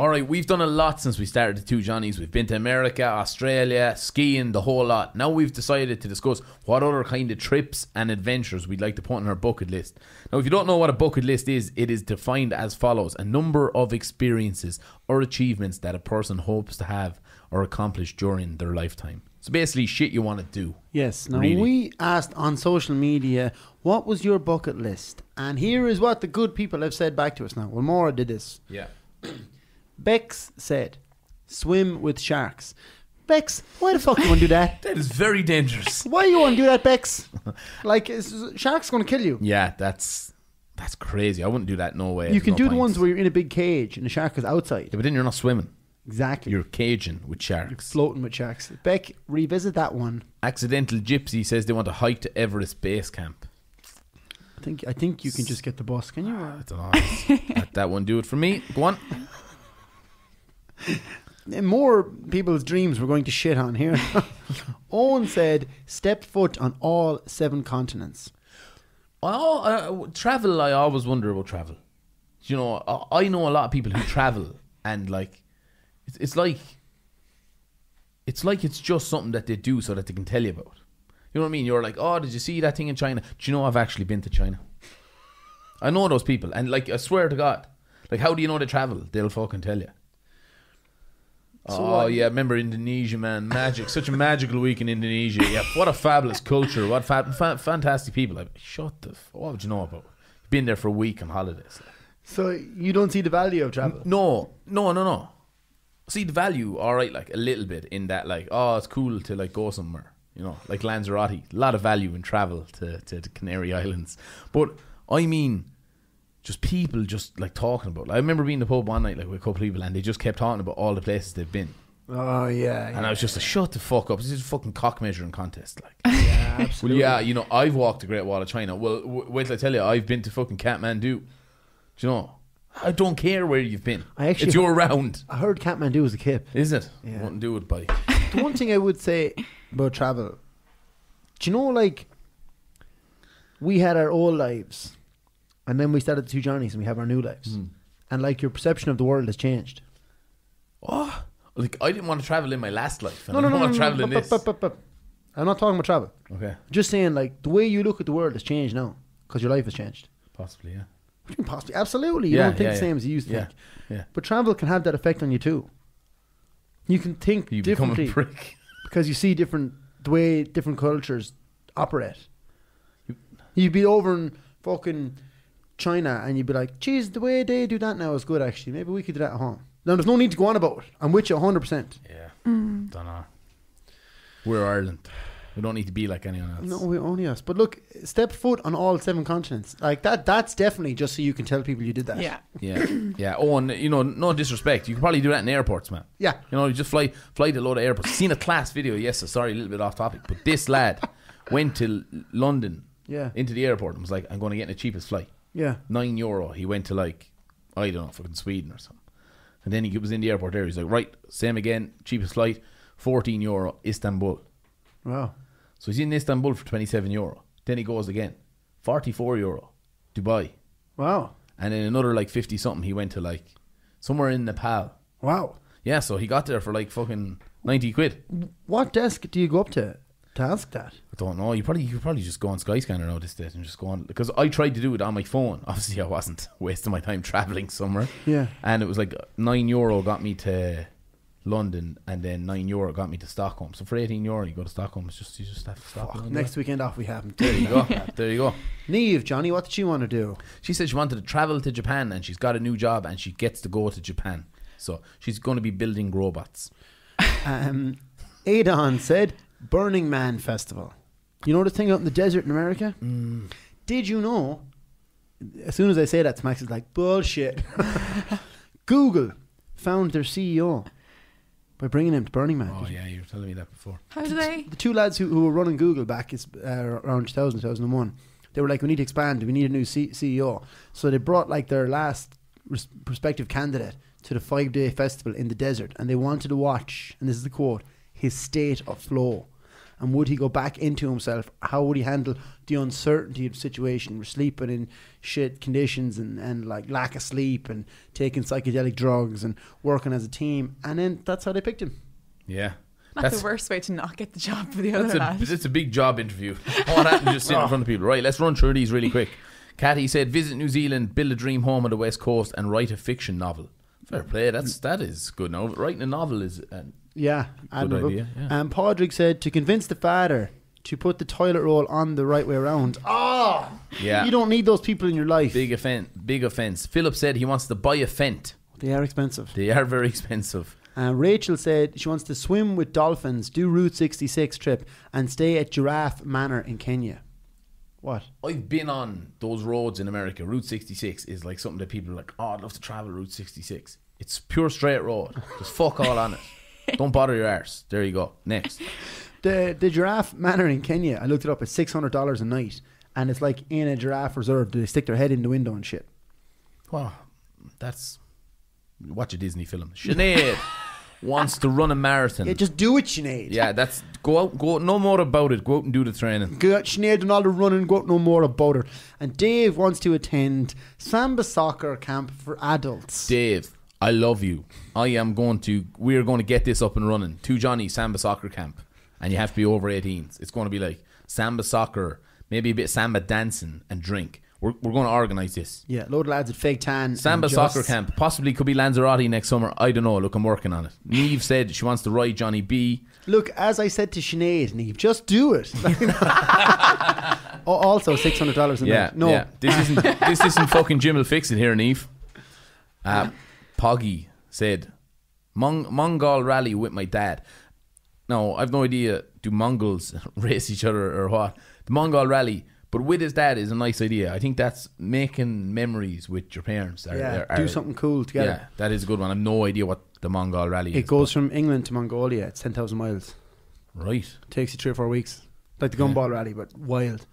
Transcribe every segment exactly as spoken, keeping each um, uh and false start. Alright, we've done a lot since we started the two Johnnies. We've been to America, Australia, skiing, the whole lot. Now we've decided to discuss what other kind of trips and adventures we'd like to put on our bucket list. Now, if you don't know what a bucket list is, it is defined as follows: a number of experiences or achievements that a person hopes to have or accomplish during their lifetime. So basically shit you want to do. Yes. Now really. We asked on social media, what was your bucket list? And here is what the good people have said back to us now. Well, Maura did this. Yeah. Bex said, swim with sharks. Bex, why the fuck do you want to do that? That is very dangerous. Why you want to do that, Bex? Like, is, sharks going to kill you. Yeah, that's that's crazy. I wouldn't do that, no way. You can no do points. The ones where you're in a big cage and the shark is outside. Yeah, but then you're not swimming. Exactly. You're caging with sharks. You're floating with sharks. Beck, revisit that one. Accidental Gypsy says they want to hike to Everest Base Camp. I think I think you can just get the bus, can you? I don't know. That, that one do it for me. Go on. And more people's dreams we're going to shit on here. Owen said, step foot on all seven continents. Well, uh, travel, I always wonder about travel. You know, I, I know a lot of people who travel and like, it's, it's like, it's like it's just something that they do so that they can tell you about. You know what I mean? You're like, oh, did you see that thing in China? Do you know I've actually been to China? I know those people. And like, I swear to God, like, how do you know they travel? They'll fucking tell you. So oh what? Yeah, remember Indonesia, man. Magic. Such a magical week in Indonesia. Yeah, what a fabulous culture. What fa fa fantastic people. Like, shut the f what would you know about? You've been there for a week on holidays. So you don't see the value of travel? N no. No, no, no. See the value, alright, like a little bit in that, like, oh, it's cool to like go somewhere. You know, like Lanzarote. A lot of value in travel to, to the Canary Islands. But I mean, just people just like talking about, like, I remember being in the pub one night like with a couple of people and they just kept talking about all the places they've been. Oh yeah. And yeah, I was just like, shut the fuck up. This is a fucking cock measuring contest. Like, yeah, absolutely. Well, yeah, you know, I've walked the Great Wall of China. Well, w wait till I tell you, I've been to fucking Kathmandu. Do you know? I don't care where you've been. I actually It's your round. I heard Kathmandu is a kip. Is it? Yeah. Wouldn't do it, buddy. The one thing I would say about travel, do you know, like, we had our old lives and then we started the two Johnnies and we have our new lives. Mm. And like your perception of the world has changed. Oh, like I didn't want to travel in my last life. And no, no, I don't no, want no, to travel no, in but, this. But, but, but, but. I'm not talking about travel. Okay. Just saying, like, the way you look at the world has changed now because your life has changed. Possibly, yeah. What do you mean possibly? Absolutely. You yeah, don't think yeah, the same yeah. as you used to yeah, think. Yeah. But travel can have that effect on you too. You can think you differently. You become a prick. Because you see different, the way different cultures operate. You, You'd be over in fucking China and you'd be like, geez, the way they do that now is good actually, maybe we could do that at home. Now there's no need to go on about it. I'm with you one hundred percent. Yeah. Mm. Don't know, we're Ireland, we don't need to be like anyone else. No, we're only us. But look, step foot on all seven continents, like that, that's definitely just so you can tell people you did that. Yeah. Yeah. Yeah. Oh, and you know, no disrespect, you can probably do that in airports, man. Yeah. You know, you just fly fly to a load of airports. Seen a class video. Yes, so sorry, a little bit off topic, but this lad went to London, yeah, into the airport and was like, I'm going to get in the cheapest flight. Yeah. Nine euro. He went to like, I don't know, fucking Sweden or something. And then he was in the airport there. He's like, right, same again, cheapest flight, fourteen euro, Istanbul. Wow. So he's in Istanbul for twenty-seven euro. Then he goes again, forty-four euro, Dubai. Wow. And then another like fifty something, he went to like somewhere in Nepal. Wow. Yeah, so he got there for like fucking ninety quid. What desk do you go up to to ask that? I don't know. You probably you could probably just go on Skyscanner now this day and just go on, because I tried to do it on my phone. Obviously, I wasn't wasting my time traveling somewhere. Yeah. And it was like nine euro got me to London, and then nine euro got me to Stockholm. So for eighteen euro, you go to Stockholm. It's just you just have to stop. Fuck, next weekend off we have them. There you go. There you go. Niamh, Johnny, what did she want to do? She said she wanted to travel to Japan, and she's got a new job, and she gets to go to Japan. So she's going to be building robots. um, Adon said, Burning Man Festival. You know the thing out in the desert in America? Mm. Did you know? As soon as I say that, Smax is like, bullshit. Google found their C E O by bringing him to Burning Man. Oh, yeah, you were telling me that before. How do they? The two lads who, who were running Google back is, uh, around two thousand, two thousand one, they were like, we need to expand. We need a new C E O. So they brought like their last prospective candidate to the five-day festival in the desert, and they wanted to watch, and this is the quote, his state of flow. and would he go back into himself? How would he handle the uncertainty of the situation, sleeping in shit conditions and, and like lack of sleep and taking psychedelic drugs and working as a team? And then that's how they picked him. Yeah. Not that's the worst way to not get the job for the other lad. It's a big job interview. What happened just sitting oh. in front of people? Right, let's run through these really quick. Cathy said, visit New Zealand, build a dream home on the West Coast and write a fiction novel. Fair play. That's, that is good. Now, writing a novel is a yeah, good idea. Yeah. And Padraig said, to convince the father to put the toilet roll on the right way around. Oh! Yeah. You don't need those people in your life. Big offense. Big offense. Philip said he wants to buy a fent. They are expensive. They are very expensive. Uh, Rachel said she wants to swim with dolphins, do Route sixty-six trip and stay at Giraffe Manor in Kenya. What? I've been on those roads in America. Route sixty-six is like something that people are like, oh, I'd love to travel Route sixty-six. It's pure straight road. Just fuck all on it. Don't bother your arse. There you go. Next. The, the Giraffe Manor in Kenya, I looked it up, it's six hundred dollars a night. And it's like in a giraffe reserve. They stick their head in the window and shit. Wow. That's... Watch a Disney film. Sinead wants to run a marathon. Yeah, just do it, Sinead. Yeah, that's... Go out, go out, no more about it. Go out and do the training. Go out, Sinead, and all the running. Go out, no more about it. And Dave wants to attend Samba Soccer Camp for adults. Dave, I love you. I am going to... We are going to get this up and running. Two Johnnies Samba Soccer Camp. And you have to be over eighteens. It's going to be like Samba Soccer, maybe a bit of Samba dancing and drink. We're, we're going to organise this. Yeah, load of lads at Fake Tan. Samba Soccer Camp. Possibly could be Lanzarote next summer. I don't know. Look, I'm working on it. Niamh said she wants to ride Johnny B. Look, as I said to Sinead, Niamh, just do it. Also, six hundred dollars a yeah, night. No. Yeah. This isn't this isn't fucking Jim will fix it here, Niamh. Uh, Poggy said, Mong Mongol Rally with my dad. No, I've no idea. Do Mongols race each other or what? The Mongol Rally... But with his dad is a nice idea. I think that's making memories with your parents. Are, yeah, are, are, do something cool together. Yeah, that is a good one. I have no idea what the Mongol Rally is. It goes from England to Mongolia. It's ten thousand miles. Right. Takes you three or four weeks. Like the Gumball yeah. Rally, but wild.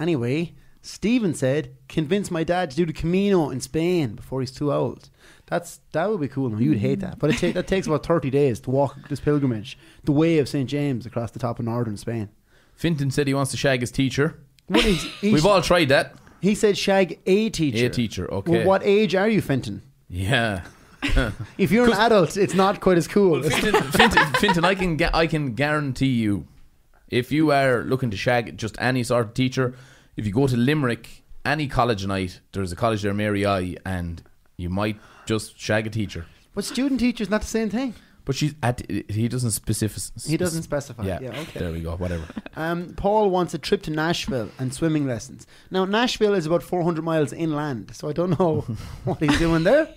Anyway, Stephen said, convince my dad to do the Camino in Spain before he's too old. That's That would be cool. No, you'd hate that. But it ta that takes about thirty days to walk this pilgrimage. The way of Saint James across the top of northern Spain. Finton said he wants to shag his teacher. What is, we've all tried that. He said shag a teacher. A teacher, okay. Well, what age are you, Finton? Yeah. If you're an adult, it's not quite as cool. Well, Finton, Finton, Finton, I can I can guarantee you, if you are looking to shag just any sort of teacher, if you go to Limerick, any college night, there's a college there, Mary I, and you might just shag a teacher. But student teacher's not the same thing. But she's at, he doesn't specify. He doesn't specify. Yeah, yeah, okay. There we go, whatever. Um, Paul wants a trip to Nashville and swimming lessons. Now, Nashville is about four hundred miles inland, so I don't know what he's doing there.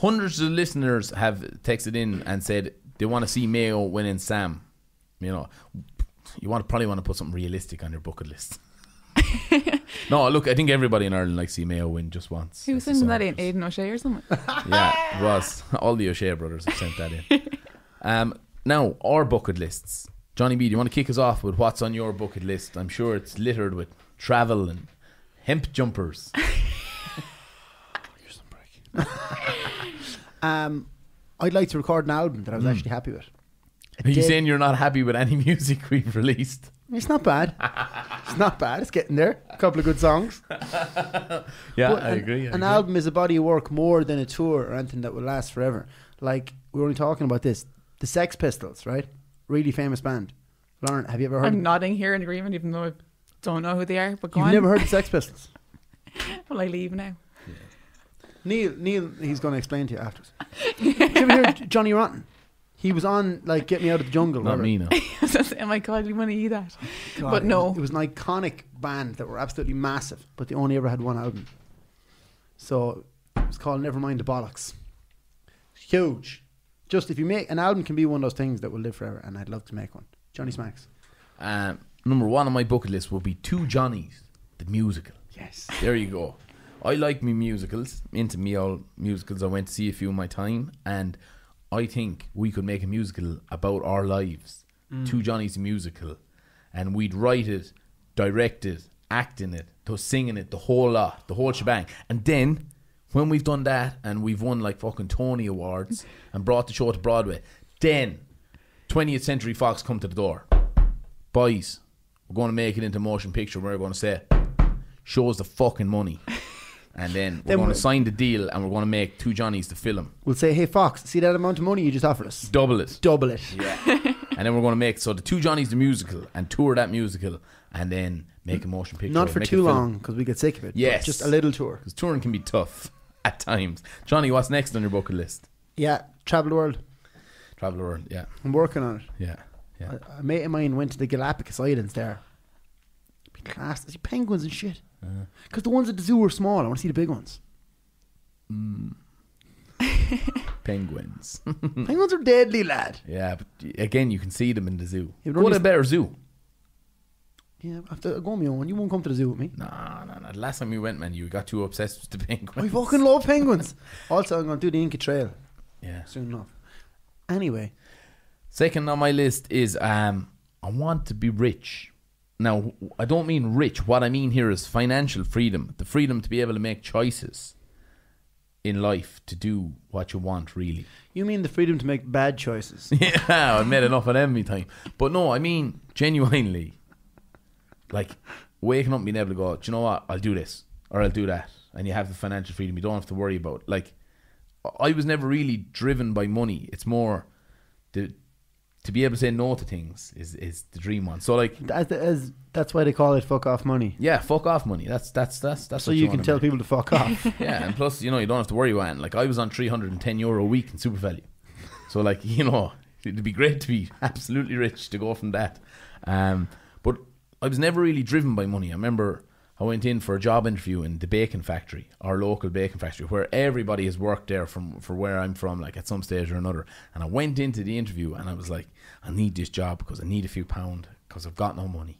Hundreds of listeners have texted in and said they want to see Mayo winning Sam. You know, you want to probably want to put something realistic on your bucket list. No, look, I think everybody in Ireland likes to see Mayo win just once. Who sent that in? Aidan O'Shea or something? Yeah, it was. All the O'Shea brothers have sent that in. Um, now, our bucket lists. Johnny B, do you want to kick us off with what's on your bucket list? I'm sure it's littered with travel and hemp jumpers. Here's some break. um, I'd like to record an album that I was mm. actually happy with. A Are you saying you're not happy with any music we've released? It's not bad. It's not bad. It's getting there. A couple of good songs. Yeah, but I an, agree. I an agree. album is a body of work more than a tour or anything that will last forever. Like, we were only talking about this. The Sex Pistols, right? Really famous band. Lauren, have you ever heard I'm of nodding here in agreement, even though I don't know who they are. But go You've on. never heard the Sex Pistols? Well, I leave now. Yeah. Neil, Neil, he's going to explain to you afterwards. Did you ever hear Johnny Rotten? He was on, like, Get Me Out of the Jungle. Not me, no. Oh my God, you want to eat that? God, but no. It was, it was an iconic band that were absolutely massive, but they only ever had one album. So it was called Nevermind the Bollocks. Huge. Just if you make, an album can be one of those things that will live forever, and I'd love to make one. Johnny Smacks. Um, number one on my bucket list will be Two Johnnies, the musical. Yes. There you go. I like me musicals. Into me all musicals. I went to see a few in my time, and... I think we could make a musical about our lives. Mm. Two Johnnies musical. And we'd write it, direct it, act in it, singing it, the whole lot, the whole shebang. And then, when we've done that, and we've won like fucking Tony Awards, and brought the show to Broadway, then twentieth Century Fox come to the door. boys, we're going to make it into motion picture. We're going to say, show us the fucking money. And then we're then going to sign the deal and we're going to make Two Johnnies the film. We'll say, hey, Fox, see that amount of money you just offered us? Double it. Double it. Yeah. And then we're going to make, so the Two Johnnies the musical, and tour that musical, and then make a motion picture. Not for too long, because we get sick of it. Yes. Just a little tour. Because touring can be tough at times. Johnny, what's next on your bucket list? Yeah, travel the world. Travel the world, yeah. I'm working on it. Yeah. Yeah. A, a mate of mine went to the Galapagos Islands there. It'd be class. I see penguins and shit. Because uh. the ones at the zoo are small. I want to see the big ones. Mm. Penguins. Penguins are deadly, lad. Yeah, but again, you can see them in the zoo. Yeah, go to a better zoo. Yeah, I have to go on my own one. You won't come to the zoo with me. Nah, nah, nah. The last time we went, man, you got too obsessed with the penguins. I fucking love penguins. Also, I'm going to do the Inca Trail. Yeah. Soon enough. Anyway. Second on my list is um, I want to be rich. Now, I don't mean rich. What I mean here is financial freedom. The freedom to be able to make choices in life, to do what you want, really. You mean the freedom to make bad choices. Yeah, I made enough of them every time. But no, I mean genuinely. Like, waking up and being able to go, do you know what? I'll do this or I'll do that. And you have the financial freedom. You don't have to worry about it. Like, I was never really driven by money. It's more the... to be able to say no to things is, is the dream one. So like as, as, that's why they call it fuck off money. Yeah, fuck off money. That's that's that's that's. So you, you can tell people to fuck off. Yeah, and plus you know you don't have to worry about it. Like I was on three hundred and ten euro a week in super value. So like you know it'd be great to be absolutely rich to go from that. Um, but I was never really driven by money. I remember I went in for a job interview in the bacon factory, our local bacon factory, where everybody has worked there from for where I'm from, like at some stage or another. And I went into the interview and I was like, I need this job because I need a few pound because I've got no money.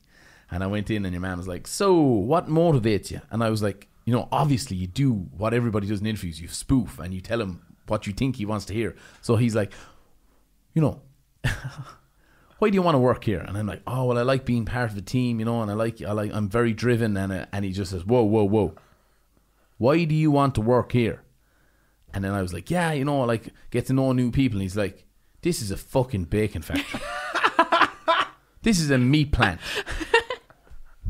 And I went in and your man was like, so what motivates you? And I was like, you know, obviously you do what everybody does in interviews. You spoof and you tell him what you think he wants to hear. So he's like, you know, why do you want to work here? And I'm like, oh, well, I like being part of a team, you know, and I like, I like, I'm very driven. And I, and he just says, whoa, whoa, whoa. Why do you want to work here? And then I was like, yeah, you know, like get to know new people. And he's like, this is a fucking bacon factory. This is a meat plant.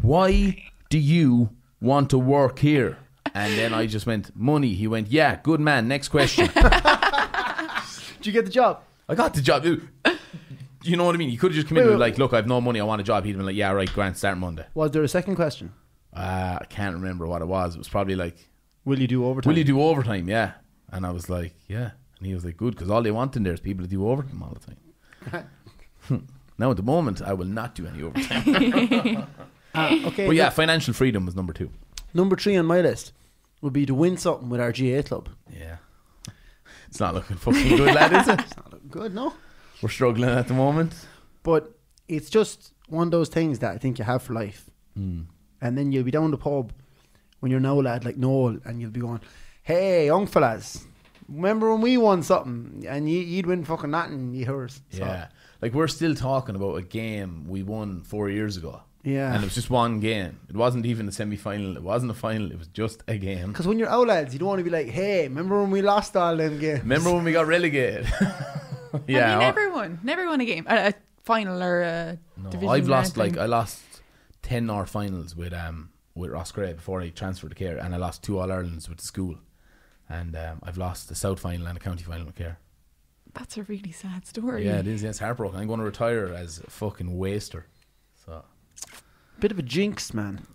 Why do you want to work here? And then I just went, money. He went, yeah, good man. Next question. Did you get the job? I got the job. Dude. You know what I mean? You could have just come in and be like, look, I have no money, I want a job. He'd been like, yeah, right, Grant, start Monday. Was there a second question? Uh, I can't remember what it was. It was probably like, will you do overtime? Will you do overtime? Yeah. And I was like, yeah. And he was like, good, because all they want in there is people to do overtime all the time. Now at the moment, I will not do any overtime. uh, okay, but yeah, financial freedom was number two. Number three on my list would be to win something with our G A A club. Yeah. It's not looking fucking good, lad, is it? It's not looking good, no. We're struggling at the moment. But it's just one of those things that I think you have for life. Mm. And then you'll be down the pub when you're now lad like Noel and you'll be going, hey, young fellas, remember when we won something and you, you'd win fucking nothing, you yours. So. Yeah. Like we're still talking about a game we won four years ago. Yeah. And it was just one game. It wasn't even a semi-final. It wasn't a final. It was just a game. Because when you're out lads, you don't want to be like, hey, remember when we lost all them games? Remember when we got relegated? Yeah, and you never won, never won a game, a, a final or a no, division. I've lost like I lost ten R finals with um with Ross Gray before I transferred to Care, and I lost two All Irelands with the school, and um, I've lost the South final and a county final with Care. That's a really sad story. Yeah, it is. Yeah, it's heartbroken. I'm going to retire as a fucking waster. So, bit of a jinx, man.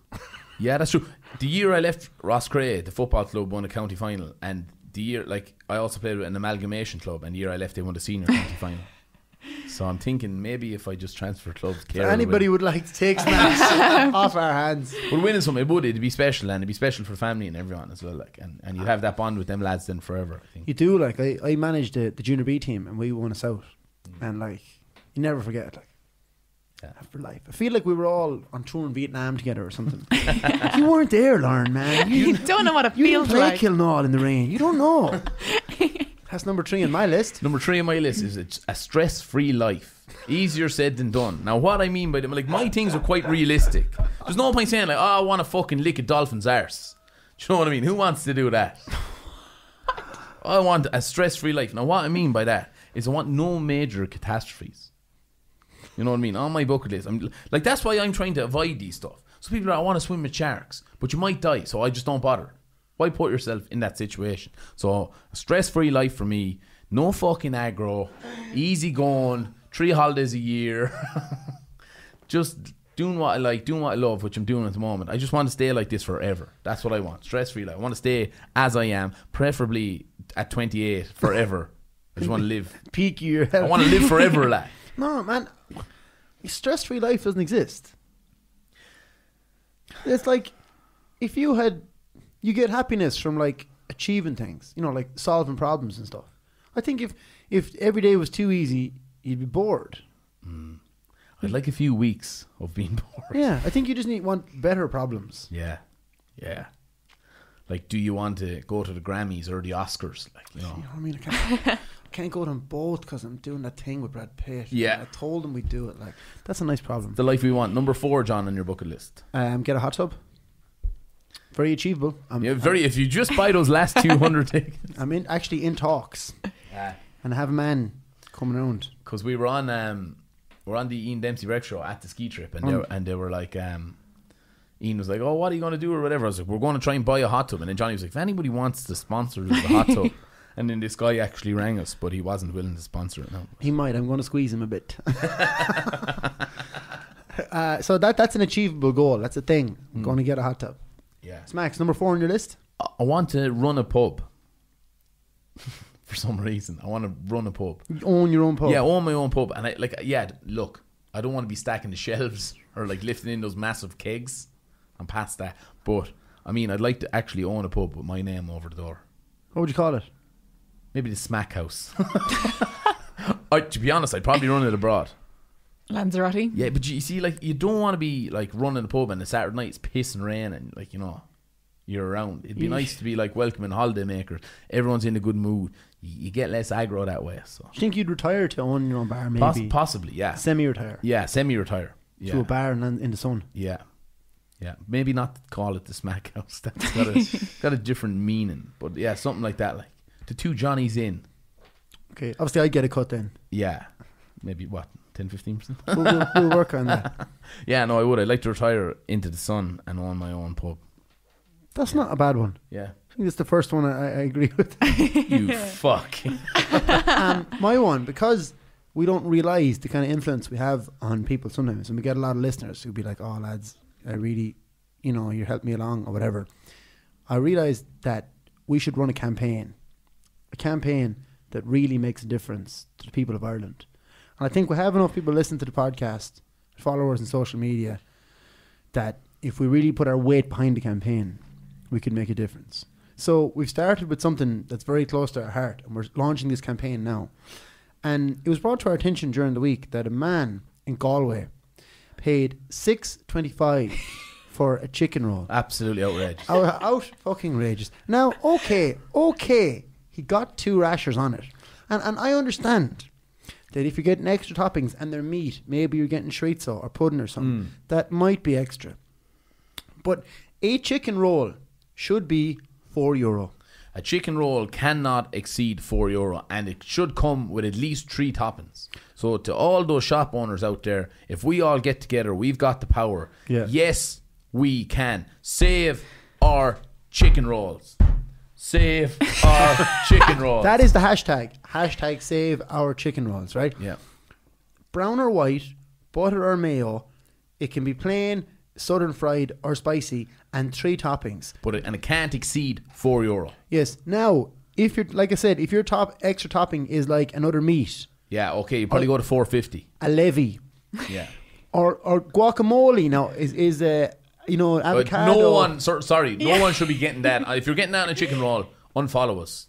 Yeah, that's true. The year I left Ross Gray, the football club won a county final, and. The year, like, I also played with an amalgamation club, and the year I left, they won the senior county final. So I'm thinking maybe if I just transfer clubs, Care anybody would like to take snacks off our hands. But winning something, it would, it'd be special, and it'd be special for family and everyone as well. Like, and, and you'd have that bond with them lads then forever, I think. You do, like, I, I managed the, the junior B team, and we won us out. Mm. And, like, you never forget it, like, yeah. For life. I feel like we were all on tour in Vietnam together or something. You weren't there, Lauren, man. You, you don't know what it feels like. You didn't play Kilnall in the rain. You don't know. That's number three on my list. Number three on my list is it's a stress-free life. Easier said than done. Now, what I mean by them, like, my things are quite realistic. There's no point saying, like, oh, I want to fucking lick a dolphin's arse. Do you know what I mean? Who wants to do that? I want a stress-free life. Now, what I mean by that is I want no major catastrophes. You know what I mean? On my bucket list. I'm, like, that's why I'm trying to avoid these stuff. So people are, I want to swim with sharks, but you might die, so I just don't bother. Why put yourself in that situation? So, a stress-free life for me. No fucking aggro. Easy going. Three holidays a year. Just doing what I like, doing what I love, which I'm doing at the moment. I just want to stay like this forever. That's what I want. Stress-free life. I want to stay as I am, preferably at twenty-eight, forever. I just want to live. Peak year. I want to live forever, like. No, man. Stress-free life doesn't exist. It's like, if you had, you get happiness from, like, achieving things, you know, like solving problems and stuff. I think if, if every day was too easy, you'd be bored. Mm. I'd like a few weeks of being bored. Yeah, I think you just need want better problems. Yeah, yeah. Like, do you want to go to the Grammys or the Oscars? Like, you know, you know what I mean? I can't, I can't go to them both because I'm doing that thing with Brad Pitt. Yeah. I told him we'd do it. Like, that's a nice problem. The life we want. Number four, John, on your bucket list. Um, get a hot tub. Very achievable. I'm, yeah, very. I'm, if you just buy those last two hundred tickets. I'm in, actually in talks. Yeah. And I have a man coming around. Because we were on um, we're on the Ian Dempsey Rec show at the ski trip. And, um, they, were, and they were like... Um, Ian was like, oh, what are you going to do or whatever? I was like, we're going to try and buy a hot tub. And then Johnny was like, if anybody wants to sponsor the hot tub. And then this guy actually rang us, but he wasn't willing to sponsor it. No. He might. I'm going to squeeze him a bit. uh, so that that's an achievable goal. That's a thing. I'm mm. going to get a hot tub. Yeah. Smacks, number four on your list? I want to run a pub. For some reason. I want to run a pub. You own your own pub? Yeah, own my own pub. And I like, yeah, look, I don't want to be stacking the shelves or like lifting in those massive kegs. I'm past that, but I mean, I'd like to actually own a pub with my name over the door. What would you call it? Maybe the Smack House. I, to be honest, I'd probably run it abroad. Lanzarote. Yeah, but you see, like, you don't want to be like running a pub on a Saturday night. It's pissing rain and like, you know, you're around. It'd be Eesh. nice to be like welcoming holiday makers. Everyone's in a good mood. You, you get less aggro that way. So, do you think you'd retire to own your own bar? Maybe Poss possibly, yeah. Semi-retire. Yeah, semi-retire. Yeah. To a bar and in the sun. Yeah. Yeah, maybe not call it the Smack House. That's got a, got a different meaning. But yeah, something like that. Like the two Johnnies in. Okay, obviously I get a cut then. Yeah, maybe what, ten, fifteen percent? we'll, we'll, we'll work on that. Yeah, no, I would. I'd like to retire into the sun and own my own pub. That's yeah. not a bad one. Yeah. I think that's the first one I, I agree with. You fuck. um, my one, because we don't realise the kind of influence we have on people sometimes. And we get a lot of listeners who'd be like, oh, lads, I really, you know, you helped me along or whatever. I realised that we should run a campaign. A campaign that really makes a difference to the people of Ireland. And I think we have enough people listening to the podcast, followers and social media, that if we really put our weight behind the campaign, we could make a difference. So we've started with something that's very close to our heart, and we're launching this campaign now. And it was brought to our attention during the week that a man in Galway paid six twenty-five for a chicken roll. Absolutely outrageous. Out, out fucking outrageous. Now, okay, okay, he got two rashers on it. And, and I understand that if you're getting extra toppings and they're meat, maybe you're getting chorizo or pudding or something, mm. that might be extra. But a chicken roll should be four euro. A chicken roll cannot exceed four euro, and it should come with at least three toppings. So to all those shop owners out there, if we all get together, we've got the power. Yeah. Yes, we can. Save our chicken rolls. Save our chicken rolls. That is the hashtag. Hashtag save our chicken rolls, right? Yeah. Brown or white, butter or mayo, it can be plain, southern fried or spicy, and three toppings, but it, and it can't exceed four euro. Yes. Now, if you're, like I said, if your top extra topping is like another meat, yeah, okay, you probably go to four fifty. A levy. Yeah. or or guacamole now is is a uh, you know, avocado. Uh, no one so, sorry no yeah. one should be getting that. If you're getting that in a chicken roll, unfollow us.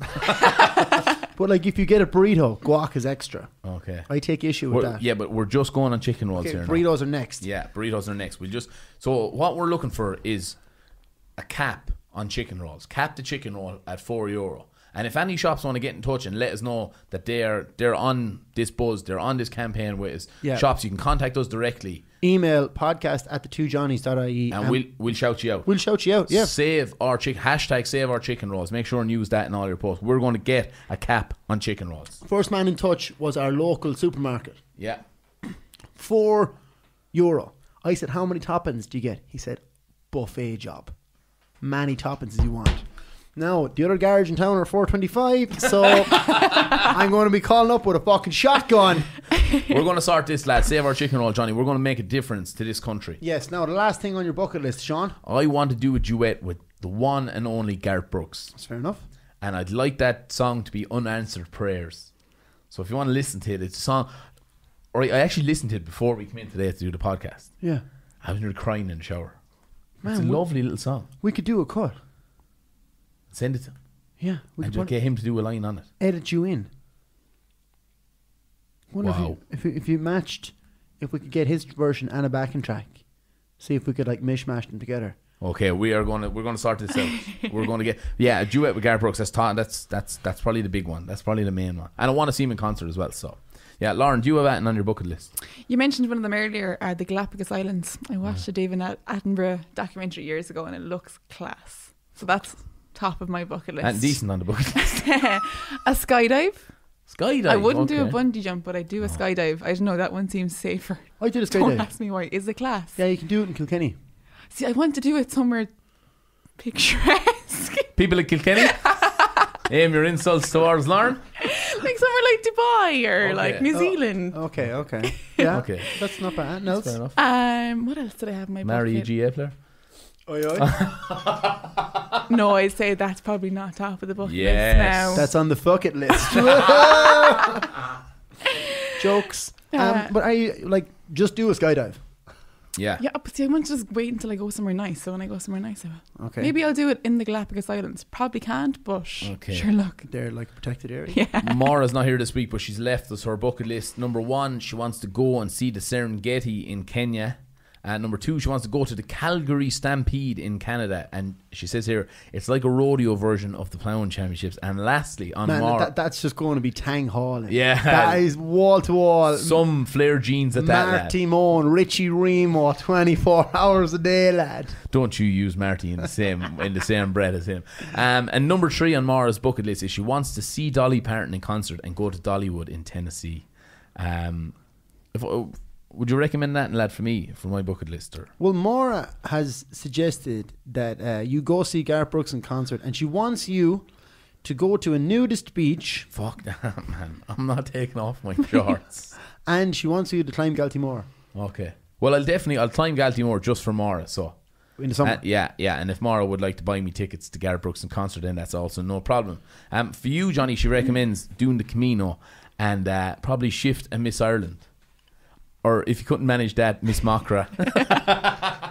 But like, if you get a burrito, guac is extra. Okay, I take issue with we're, that. Yeah, but we're just going on chicken rolls okay, here. Burritos now. are next. Yeah, burritos are next. We'll just so what we're looking for is a cap on chicken rolls. Cap the chicken roll at four euro. And if any shops want to get in touch and let us know that they're they're on this buzz, they're on this campaign with us. Yeah. Shops, you can contact us directly. Email podcast at the two johnnies dot I E, and um, we'll we'll shout you out. We'll shout you out. Yeah. Save our chick hashtag save our chicken rolls. Make sure and use that in all your posts. We're going to get a cap on chicken rolls. First man in touch was our local supermarket. Yeah. four euro. I said, how many toppings do you get? He said, buffet job. Many toppings as you want. Now, the other garage in town are four twenty-five, so I'm going to be calling up with a fucking shotgun. We're going to sort this, lad. Save our chicken roll, Johnny. We're going to make a difference to this country. Yes. Now, the last thing on your bucket list, Sean. I want to do a duet with the one and only Garth Brooks. That's fair enough. And I'd like that song to be Unanswered Prayers. So if you want to listen to it, it's a song... Or I actually listened to it before we came in today to do the podcast. Yeah. I was nearly crying in the shower. Man, it's a lovely little song. We could do a cut. Send it to him. Yeah. We and just get him to do a line on it. Edit you in. Wonder wow. If you, if, you, if you matched, if we could get his version and a backing track, see if we could like mishmash them together. Okay, we are gonna we're gonna sort this out. We're gonna get yeah a duet with Garth Brooks. That's that's that's that's probably the big one. That's probably the main one. And I want to see him in concert as well. So yeah, Lauren, do you have anything on your bucket list? You mentioned one of them earlier, uh, the Galapagos Islands. I watched yeah. a David Attenborough documentary years ago, and it looks class. So that's top of my bucket list. And decent on the bucket list. A skydive. Skydive. I wouldn't okay. do a bungee jump, but I do a oh. skydive. I don't know. That one seems safer. I did a skydive. Don't ask me why. Is it class? Yeah, you can do it in Kilkenny. See, I want to do it somewhere picturesque. People at Kilkenny, aim your insults towards Lauren. Like somewhere like Dubai or okay. like New oh, Zealand. Okay, okay. Yeah, okay. That's not bad. No, fair enough. Um, what else did I have in my Marry bucket? Marry E G A player. Oi, oi. No, I'd say that's probably not top of the bucket yes. list now. That's on the bucket list. Jokes. Um, uh, but I like just do a skydive. Yeah. Yeah, but see, I want to just wait until I go somewhere nice. So when I go somewhere nice, I will. Okay. Maybe I'll do it in the Galapagos Islands. Probably can't, but okay. sure look. They're like protected area. Yeah. Maura's not here this week, but she's left us her bucket list. Number one, she wants to go and see the Serengeti in Kenya. And number two, she wants to go to the Calgary Stampede in Canada. And she says here, it's like a rodeo version of the Ploughing Championships. And lastly, on Maura... That, that's just going to be tang hauling. Yeah. That is wall-to-wall. -wall. Some flare jeans at that, lad. Marty Moan, Richie Remo, twenty-four hours a day, lad. Don't you use Marty in the same in the same breath as him. Um, and number three on Maura's bucket list is she wants to see Dolly Parton in concert and go to Dollywood in Tennessee. Um, if... Would you recommend that, lad, for me, for my bucket list? Or? Well, Maura has suggested that uh, you go see Garth Brooks in concert, and she wants you to go to a nudist beach. Fuck that, man. I'm not taking off my shorts. And she wants you to climb Galtimore. Okay. Well, I'll definitely, I'll climb Galtimore just for Maura, so. In the summer? Uh, yeah, yeah. And if Maura would like to buy me tickets to Garth Brooks in concert, then that's also no problem. Um, for you, Johnny, she recommends doing the Camino and uh, probably Shift and Miss Ireland. Or if you couldn't manage that, Miss Mockra.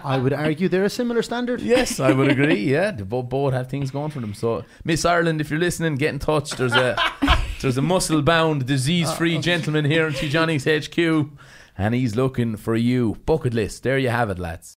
I would argue they're a similar standard. Yes, I would agree. Yeah, they both, both have things going for them. So, Miss Ireland, if you're listening, get in touch. There's a there's a muscle-bound, disease-free uh, okay. gentleman here in two Johnnies H Q, and he's looking for you. Bucket list. There you have it, lads.